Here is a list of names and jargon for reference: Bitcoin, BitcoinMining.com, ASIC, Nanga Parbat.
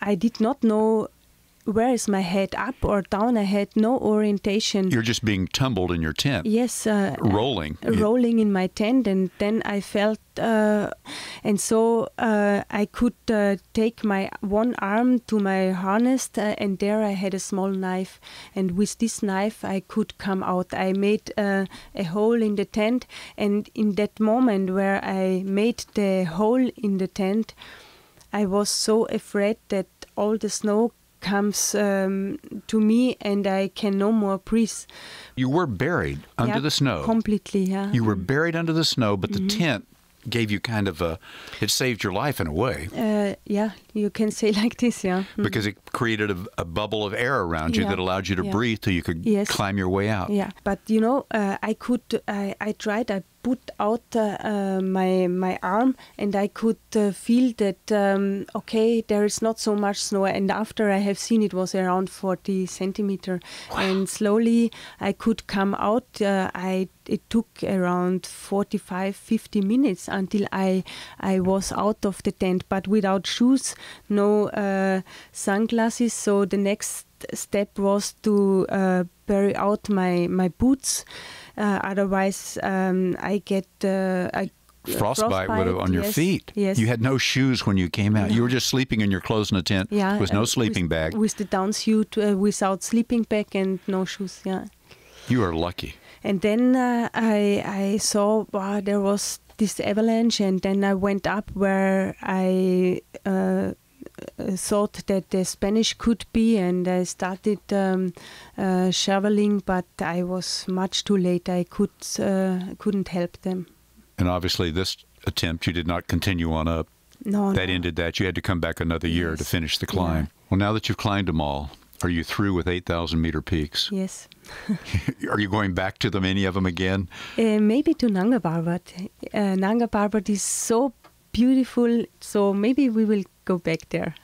I did not know where is my head, up or down. I had no orientation. You're just being tumbled in your tent. Yes. Rolling in my tent, and then I felt, and so I could take my one arm to my harness, and there I had a small knife, and with this knife I could come out. I made a hole in the tent, and in that moment where I made the hole in the tent, I was so afraid that all the snow comes to me and I can no more breathe. You were buried under the snow. Completely, yeah. You were buried under the snow, but the tent gave you kind of a, it saved your life in a way. Yeah, you can say like this, yeah. Because it created a bubble of air around you that allowed you to breathe till you could climb your way out. Yeah, but you know, I tried, I put out my arm, and I could feel that, okay, there is not so much snow. And after I have seen, it was around 40 centimeter. Wow. And slowly I could come out. It took around 45, 50 minutes until I was out of the tent, but without shoes, no sunglasses. So the next step was to bury out my boots. Otherwise, I get frostbite on your feet. Yes. You had no shoes when you came out. You were just sleeping in your clothes in a tent with no sleeping bag. With the down suit, without sleeping bag and no shoes, yeah. You are lucky. And then I saw, wow, there was this avalanche, and then I went up where I thought that the Spanish could be, and I started shoveling, but I was much too late. I couldn't help them. And obviously this attempt you did not continue on up. No. That ended that. You had to come back another year to finish the climb. Yeah. Well, now that you've climbed them all, are you through with 8,000 meter peaks? Yes. Are you going back to them, any of them again? Maybe to Nanga Parbat. Nanga Parbat is so beautiful, so maybe we will go back there.